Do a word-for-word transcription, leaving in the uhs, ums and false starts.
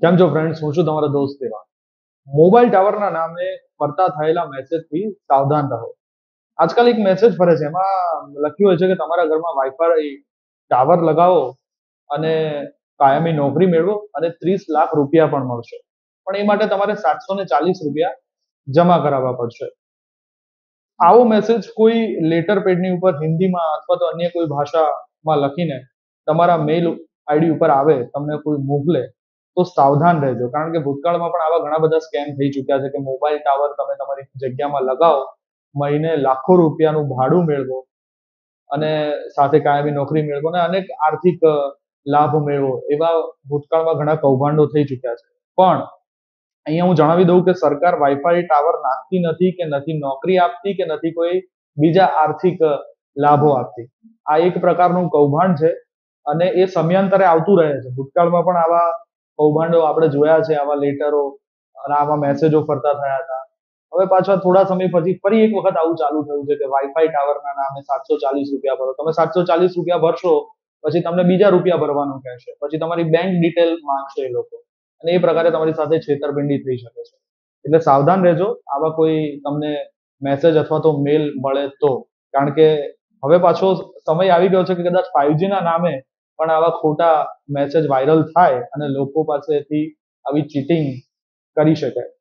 કેમ છો ફ્રેન્ડ્સ, હું છું તમારો દોસ્ત દેવાન। મોબાઈલ ટાવરના નામે ફરતા થયેલા મેસેજથી સાવધાન રહો। આજકાલ એક મેસેજ ફરે છે, એમાં લખ્યું હોય છે કે તમારા ઘરમાં વાઈફાઈ ટાવર લગાવો અને કાયમી નોકરી મેળવો અને ત્રીસ લાખ રૂપિયા પણ મળશે, પણ એ માટે તમારે સાતસો ને ચાલીસ રૂપિયા જમા કરાવવા પડશે। આવો મેસેજ કોઈ લેટર પેડની ઉપર હિન્દીમાં અથવા તો અન્ય કોઈ ભાષામાં લખીને તમારા મેઇલ આઈડી ઉપર આવે, તમને કોઈ મોકલે तो सावधान रहो, कारण के भूतकाल में पण आवा घणा बधा स्केम थई चुक्या छे के मोबाइल टावर तमे तमारी जग्या में लगाओ, महीने लाखों रूपिया नु भाड़ू मेळवो अने साथे कायमी नौकरी मेळवो ने अनेक आर्थिक लाभ मेळवो, एवा भूतकाल में घणा कौभांडो थई चुक्या छे। पण अहींया हुं जणावी दऊं के सरकार वाईफाई टावर नाखती नथी के नथी नौकरी आपती के नथी कोई बीजा आर्थिक लाभो आपती। आ एक प्रकारनुं कौभांड छे अने ए समयांतरे आवतुं रहे छे। भूतकाल में पण आवा કૌભાંડો આપણે જોયા છે, આવા લેટરો અને આવા મેસેજો ફરતા થયા હતા। હવે પાછા થોડા સમય પછી ફરી એક વખત આવું ચાલુ થયું છે કે વાઈફાઈ ટાવરના નામે સાતસો ચાલીસ રૂપિયા ભરો। તમે સાતસો ચાલીસ રૂપિયા ભરશો પછી તમને બીજા રૂપિયા ભરવાનું કહેશે, પછી તમારી બેંક ડિટેલ માંગશે એ લોકો, અને એ પ્રકારે તમારી સાથે છેતરપિંડી થઈ શકે છે। એટલે સાવધાન રહેજો આવા કોઈ તમને મેસેજ અથવા તો મેલ મળે તો, કારણ કે હવે પાછો સમય આવી ગયો છે કે કદાચ ફાઇવજી ના નામે પણ આવા ખોટા મેસેજ વાયરલ થાય અને લોકો પાસેથી આવી ચીટિંગ કરી શકાય।